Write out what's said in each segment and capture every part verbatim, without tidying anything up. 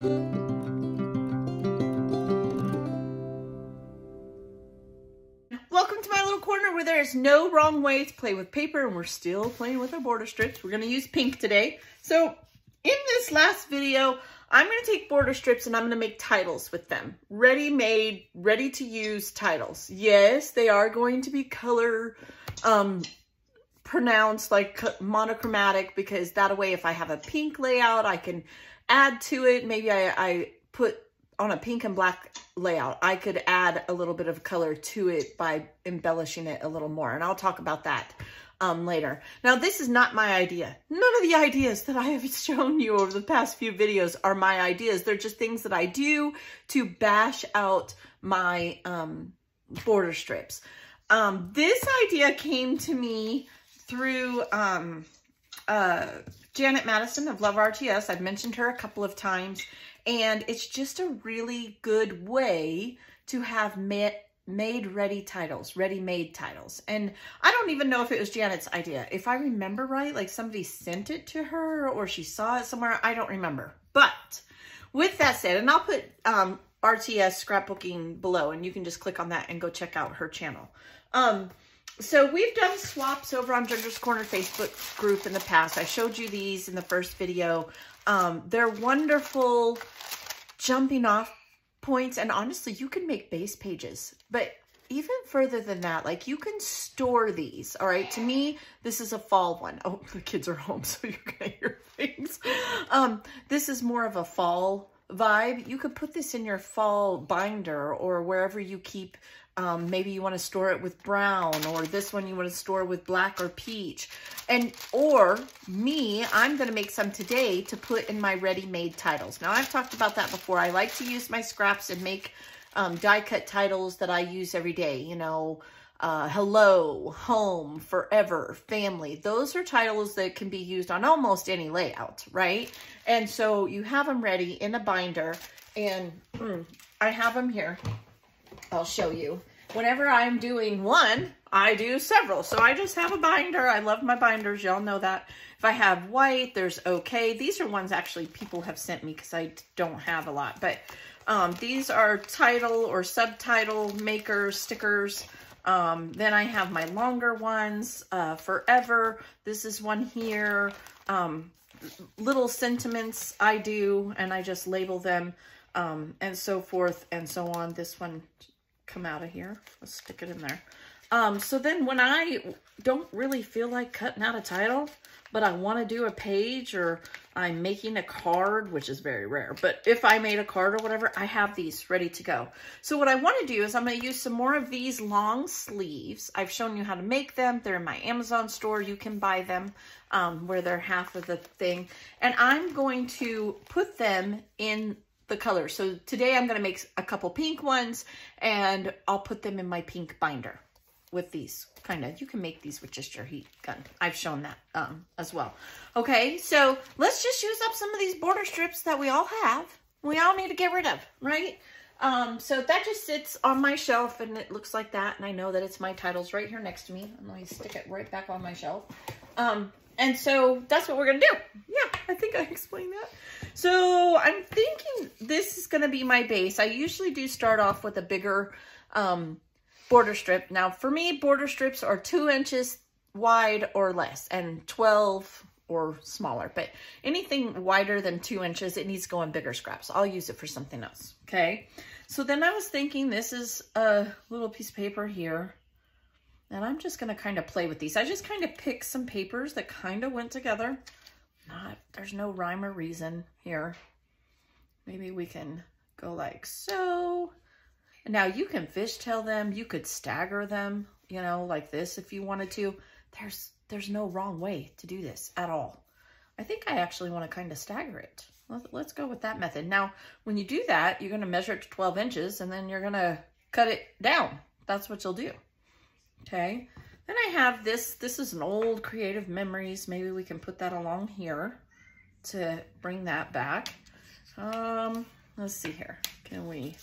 Welcome to my little corner where there's no wrong way to play with paper, and we're still playing with our border strips. We're going to use pink today. So in this last video, I'm going to take border strips and I'm going to make titles with them. Ready-made, ready-to-use titles. Yes, they are going to be color um, pronounced, like monochromatic, because that way if I have a pink layout, I can add to it. Maybe I, I put on a pink and black layout. I could add a little bit of color to it by embellishing it a little more, and I'll talk about that Um, later. Now, this is not my idea. None of the ideas that I have shown you over the past few videos are my ideas. They're just things that I do to bash out my um, border strips. Um, this idea came to me through um, uh, Janet Madison of Love R T S. I've mentioned her a couple of times, and it's just a really good way to have met made ready titles, ready-made titles. And I don't even know if it was Janet's idea. If I remember right, like somebody sent it to her or she saw it somewhere, I don't remember. But with that said, and I'll put um, R T S scrapbooking below, and you can just click on that and go check out her channel. Um, so we've done swaps over on Ginger's Corner Facebook group in the past. I showed you these in the first video. Um, they're wonderful jumping off points, and honestly, you can make base pages, but even further than that, like, you can store these. All right, to me, this is a fall one. Oh, the kids are home, so you're gonna hear things. Um, this is more of a fall vibe. You could put this in your fall binder or wherever you keep. Um, maybe you want to store it with brown, or this one you want to store with black or peach. And, or me, I'm going to make some today to put in my ready-made titles. Now, I've talked about that before. I like to use my scraps and make um, die-cut titles that I use every day. You know, uh, hello, home, forever, family. Those are titles that can be used on almost any layout, right? And so you have them ready in a binder, and mm, I have them here. I'll show you. Whenever I'm doing one, I do several. So I just have a binder. I love my binders. Y'all know that. If I have white, there's okay. These are ones actually people have sent me because I don't have a lot. But um, these are title or subtitle makers, stickers. Um, then I have my longer ones, uh, forever. This is one here. Um, little sentiments I do, and I just label them. Um, and so forth and so on. This one, come out of here. Let's stick it in there. Um, so then when I don't really feel like cutting out a title, but I want to do a page, or I'm making a card, which is very rare, but if I made a card or whatever, I have these ready to go. So what I want to do is I'm going to use some more of these long sleeves. I've shown you how to make them. They're in my Amazon store. You can buy them um, where they're half of the thing. And I'm going to put them in the color. So today I'm going to make a couple pink ones, and I'll put them in my pink binder with these kind of, you can make these with just your heat gun. I've shown that um, as well. Okay. So let's just use up some of these border strips that we all have. We all need to get rid of, right? Um, so that just sits on my shelf, and it looks like that. And I know that it's my titles right here next to me. I'm going to stick it right back on my shelf. Um, And so that's what we're going to do. Yeah, I think I explained that. So I'm thinking this is going to be my base. I usually do start off with a bigger um, border strip. Now, for me, border strips are two inches wide or less, and twelve or smaller. But anything wider than two inches, it needs to go in bigger scraps. I'll use it for something else. Okay. So then I was thinking this is a little piece of paper here. And I'm just going to kind of play with these. I just kind of picked some papers that kind of went together. Not, there's no rhyme or reason here. Maybe we can go like so. And now you can fishtail them. You could stagger them, you know, like this if you wanted to. There's, there's no wrong way to do this at all. I think I actually want to kind of stagger it. Let's go with that method. Now, when you do that, you're going to measure it to twelve inches, and then you're going to cut it down. That's what you'll do. Okay, then I have this, this is an old Creative Memories. Maybe we can put that along here to bring that back. Um, let's see here. Can we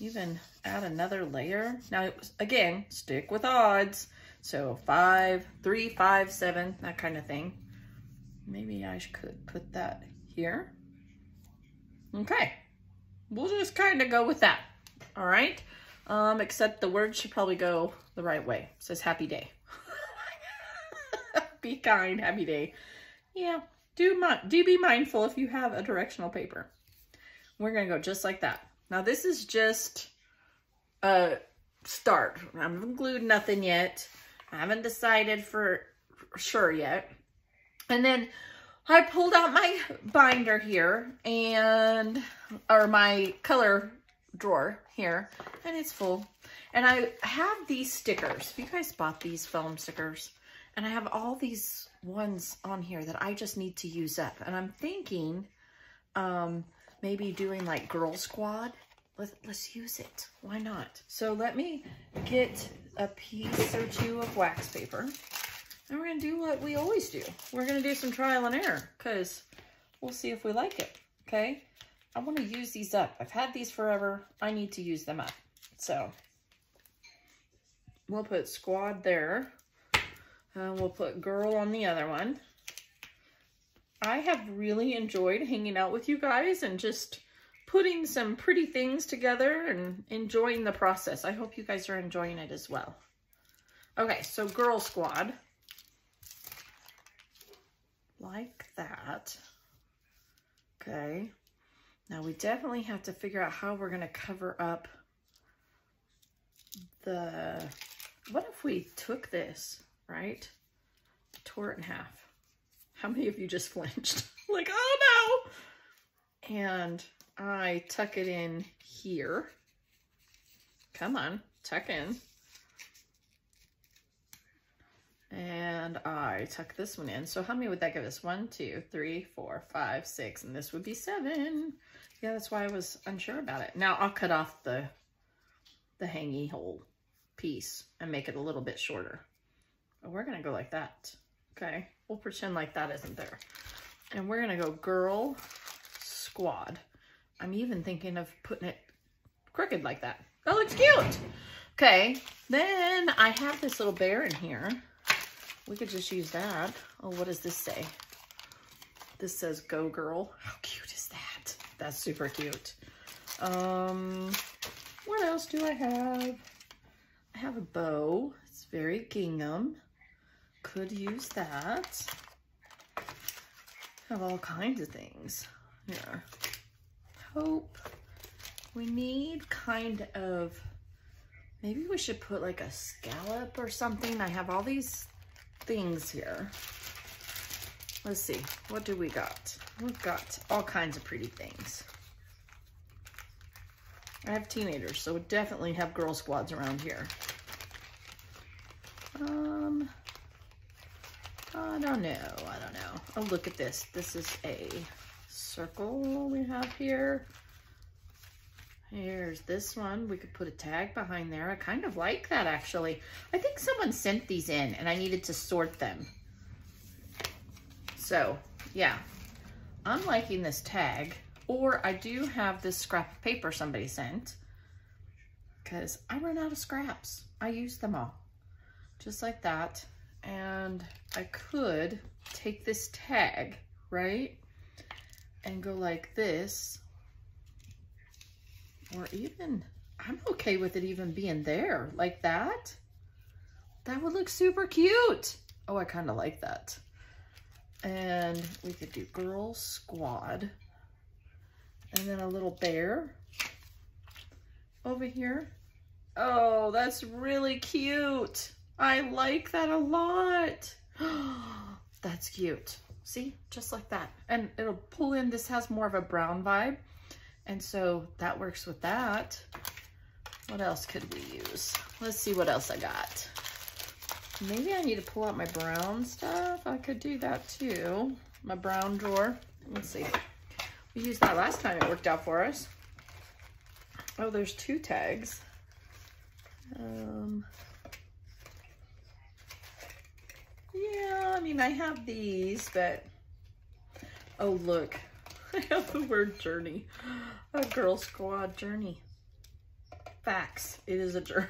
even add another layer? Now, again, stick with odds. So five, three, five, seven, that kind of thing. Maybe I could put that here. Okay, we'll just kind of go with that. All right, um, except the words should probably go the right way. It says happy day. Be kind, happy day. Yeah, do, my, do be mindful if you have a directional paper. We're gonna go just like that. Now this is just a start. I haven't glued nothing yet. I haven't decided for sure yet. And then I pulled out my binder here and, or my color drawer here, and it's full. And I have these stickers. You guys bought these foam stickers. And I have all these ones on here that I just need to use up. And I'm thinking um, maybe doing like Girl Squad. Let's, let's use it. Why not? So let me get a piece or two of wax paper. And we're going to do what we always do. We're going to do some trial and error because we'll see if we like it. Okay. I want to use these up. I've had these forever. I need to use them up. So we'll put squad there. Uh, we'll put girl on the other one. I have really enjoyed hanging out with you guys and just putting some pretty things together and enjoying the process. I hope you guys are enjoying it as well. Okay. So Girl Squad. Like that. Okay. Now we definitely have to figure out how we're going to cover up the, what if we took this, right? Tore it in half. How many of you just flinched? Like, oh no. And I tuck it in here. Come on, tuck in. And I tuck this one in. So how many would that give us? One, two, three, four, five, six, and this would be seven. Yeah, that's why I was unsure about it. Now I'll cut off the, the hangy hole piece and make it a little bit shorter. But we're gonna go like that, okay? We'll pretend like that isn't there. And we're gonna go Girl Squad. I'm even thinking of putting it crooked like that. That looks cute. Okay, then I have this little bear in here. We could just use that. Oh, what does this say? This says Go Girl. How cute is that? That's super cute. Um, what else do I have? I have a bow. It's very gingham. Could use that. I have all kinds of things here. Hope. We need kind of, maybe we should put like a scallop or something. I have all these things here. Let's see, what do we got? We've got all kinds of pretty things. I have teenagers, so we definitely have Girl Squads around here. Um, I don't know, I don't know. Oh, look at this. This is a circle we have here. Here's this one. We could put a tag behind there. I kind of like that, actually. I think someone sent these in and I needed to sort them. So, yeah. I'm liking this tag. Or I do have this scrap of paper somebody sent. Because I run out of scraps. I use them all. Just like that. And I could take this tag, right? And go like this. Or even, I'm okay with it even being there like that. That would look super cute. Oh, I kind of like that. And we could do Girl Squad. And then a little bear over here. Oh, that's really cute. I like that a lot. That's cute. See, just like that. And it'll pull in, this has more of a brown vibe. And so that works with that. What else could we use? Let's see what else I got. Maybe I need to pull out my brown stuff. I could do that too. My brown drawer. Let's see. We used that last time. It worked out for us. Oh, there's two tags. Um, yeah, I mean, I have these, but... Oh, look. I have the word journey. A Girl Squad journey. Facts. It is a journey.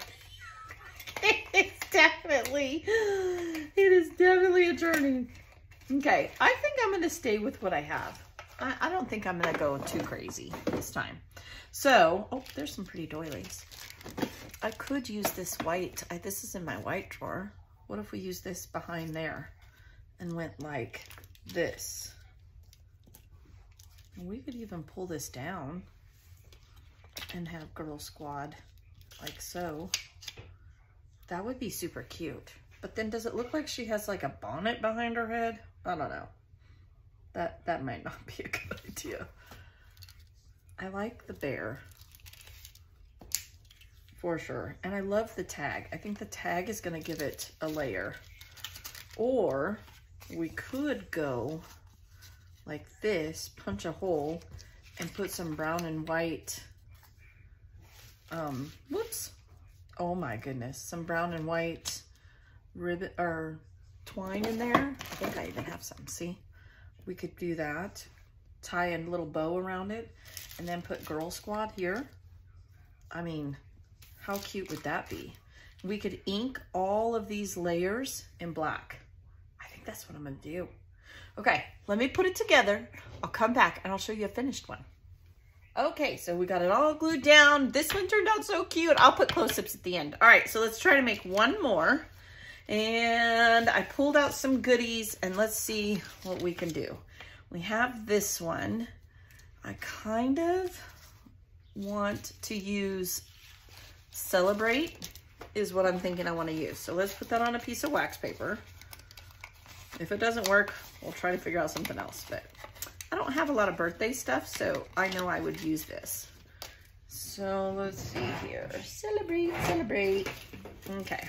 It's definitely, it is definitely a journey. Okay. I think I'm going to stay with what I have. I, I don't think I'm going to go too crazy this time. So, oh, there's some pretty doilies. I could use this white. I, this is in my white drawer. What if we use this behind there and went like this? And we could even pull this down and have Girl Squad like so. That would be super cute. But then does it look like she has like a bonnet behind her head? I don't know. That, that might not be a good idea. I like the bear for sure. And I love the tag. I think the tag is gonna give it a layer. Or we could go like this, punch a hole and put some brown and white, um, whoops. Oh my goodness, some brown and white ribbon or twine in there. I think I even have some, see? We could do that, tie a little bow around it, and then put Girl Squad here. I mean, how cute would that be? We could ink all of these layers in black. I think that's what I'm gonna do. Okay, let me put it together. I'll come back and I'll show you a finished one. Okay, so we got it all glued down. This one turned out so cute. I'll put close-ups at the end. All right, so let's try to make one more. And I pulled out some goodies and let's see what we can do. We have this one. I kind of want to use Celebrate is what I'm thinking I want to use. So let's put that on a piece of wax paper. If it doesn't work, we'll try to figure out something else. But I don't have a lot of birthday stuff, so I know I would use this. So let's see here. Celebrate, celebrate. Okay.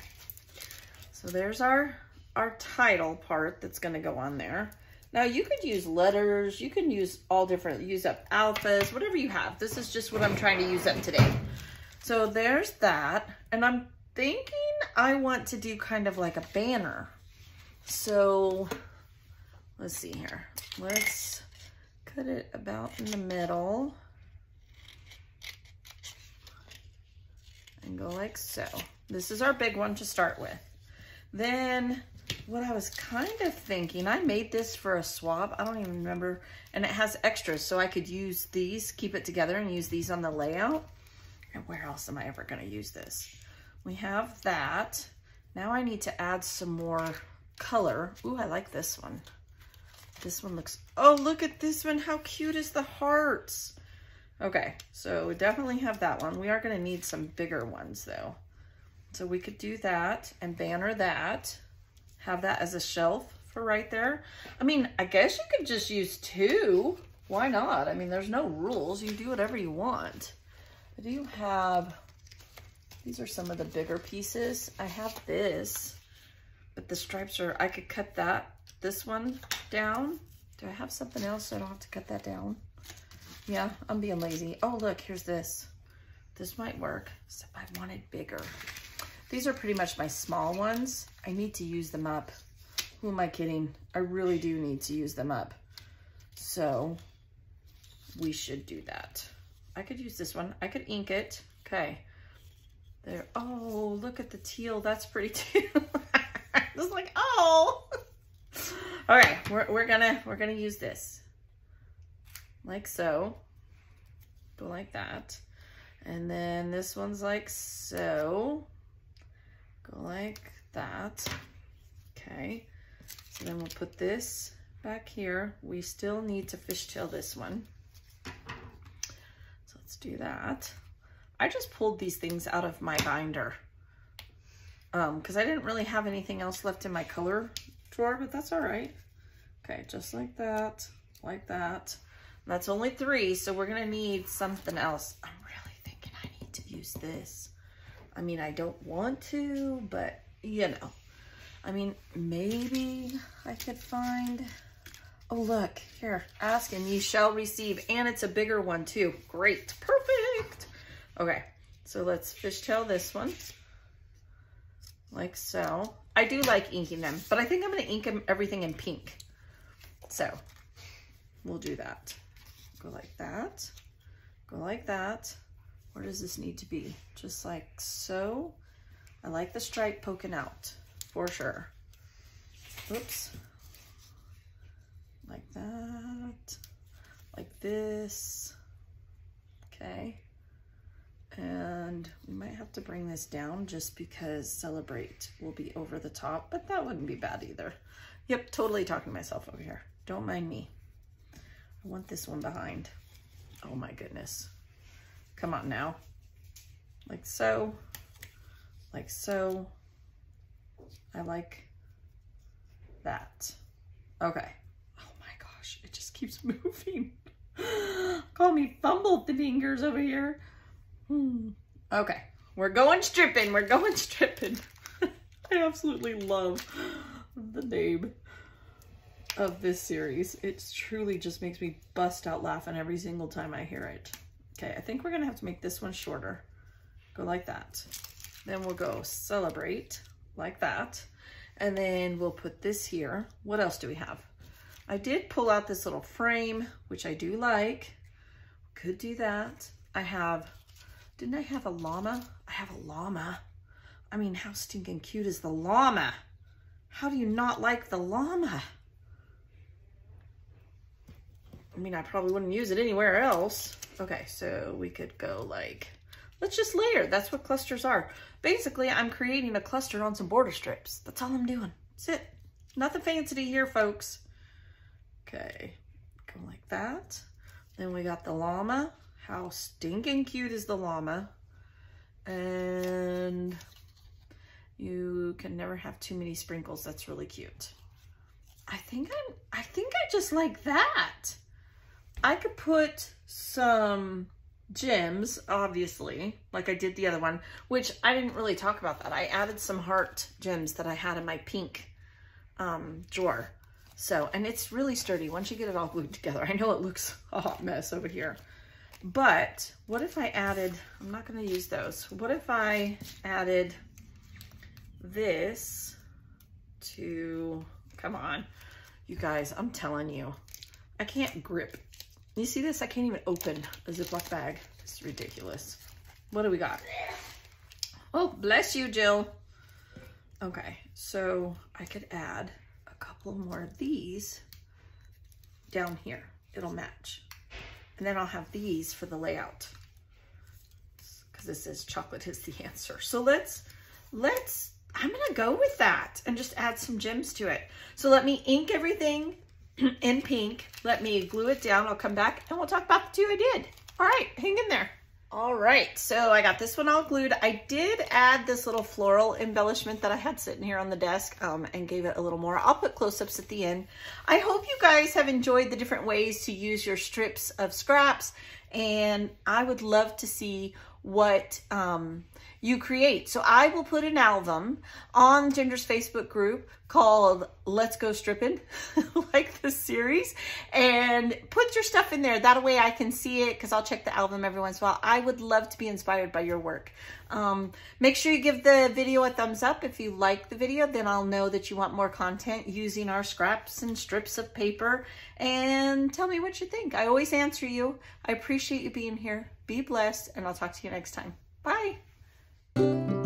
So there's our, our title part that's gonna go on there. Now you could use letters, you can use all different, use up alphas, whatever you have. This is just what I'm trying to use up today. So there's that. And I'm thinking I want to do kind of like a banner. So let's see here. Let's cut it about in the middle and go like so. This is our big one to start with. Then what I was kind of thinking, I made this for a swab. I don't even remember. And it has extras, so I could use these, keep it together and use these on the layout. And where else am I ever gonna use this? We have that. Now I need to add some more color. Ooh, I like this one. This one looks, oh, look at this one. How cute is the hearts? Okay, so we definitely have that one. We are gonna need some bigger ones though. So we could do that and banner that, have that as a shelf for right there. I mean, I guess you could just use two. Why not? I mean, there's no rules. You do whatever you want. I do have, these are some of the bigger pieces. I have this, but the stripes are, I could cut that, this one down. Do I have something else so I don't have to cut that down? Yeah, I'm being lazy. Oh, look, here's this. This might work, except I wanted bigger. These are pretty much my small ones. I need to use them up. Who am I kidding? I really do need to use them up. So we should do that. I could use this one. I could ink it. Okay. There. Oh, look at the teal. That's pretty too. I was like, oh. All right, we're we're gonna we're gonna use this. Like so. Go like that. And then this one's like so. Go like that. Okay, so then we'll put this back here. We still need to fishtail this one. So let's do that. I just pulled these things out of my binder um, 'cause I didn't really have anything else left in my color drawer, but that's all right. Okay, just like that, like that. And that's only three, so we're gonna need something else. I'm really thinking I need to use this. I mean, I don't want to, but you know, I mean, maybe I could find, oh, look here, ask and you shall receive. And it's a bigger one too. Great. Perfect. Okay. So let's fishtail this one like so. I do like inking them, but I think I'm going to ink them everything in pink. So we'll do that. Go like that. Go like that. Where does this need to be? Just like so. I like the stripe poking out for sure. Oops. Like that. like this, okay? And we might have to bring this down just because celebrate will be over the top, but that wouldn't be bad either. Yep, totally talking to myself over here. Don't mind me. I want this one behind. Oh my goodness. Come on now. Like so, like so. I like that. Okay. Oh my gosh, it just keeps moving. Call me fumble the fingers over here. Okay, we're going stripping, we're going stripping. I absolutely love the name of this series. It truly just makes me bust out laughing every single time I hear it. Okay, I think we're gonna have to make this one shorter. Go like that. Then we'll go celebrate, like that. And then we'll put this here. What else do we have? I did pull out this little frame, which I do like. Could do that. I have Didn't I have a llama? I have a llama. I mean, how stinking cute is the llama? How do you not like the llama? I mean, I probably wouldn't use it anywhere else. Okay, so we could go like, let's just layer. That's what clusters are. Basically, I'm creating a cluster on some border strips. That's all I'm doing. That's it. Nothing fancy here, folks. Okay, go like that. Then we got the llama. How stinking cute is the llama? And you can never have too many sprinkles. That's really cute. I think I'm, I think I just like that. I could put some gems, obviously, like I did the other one, which I didn't really talk about that. I added some heart gems that I had in my pink um, drawer. So, and it's really sturdy once you get it all glued together. I know it looks a hot mess over here. But what if I added, I'm not going to use those. What if I added this to, come on, you guys, I'm telling you, I can't grip. You see this? I can't even open a Ziploc bag. It's ridiculous. What do we got? Oh, bless you, Jill. Okay, so I could add a couple more of these down here. It'll match. And then I'll have these for the layout because it says chocolate is the answer. So let's, let's, I'm going to go with that and just add some gems to it. So let me ink everything in pink. Let me glue it down. I'll come back and we'll talk about the two I did. All right, hang in there. All right, so I got this one all glued. I did add this little floral embellishment that I had sitting here on the desk um, and gave it a little more. I'll put close-ups at the end. I hope you guys have enjoyed the different ways to use your strips of scraps, and I would love to see what um, you create. So I will put an album on Ginger's Facebook group called Let's Go Stripping, like this series, and put your stuff in there. That way I can see it because I'll check the album every once in a while. I would love to be inspired by your work. Um, make sure you give the video a thumbs up. If you like the video, then I'll know that you want more content using our scraps and strips of paper. And tell me what you think. I always answer you. I appreciate you being here. Be blessed, and I'll talk to you next time. Bye.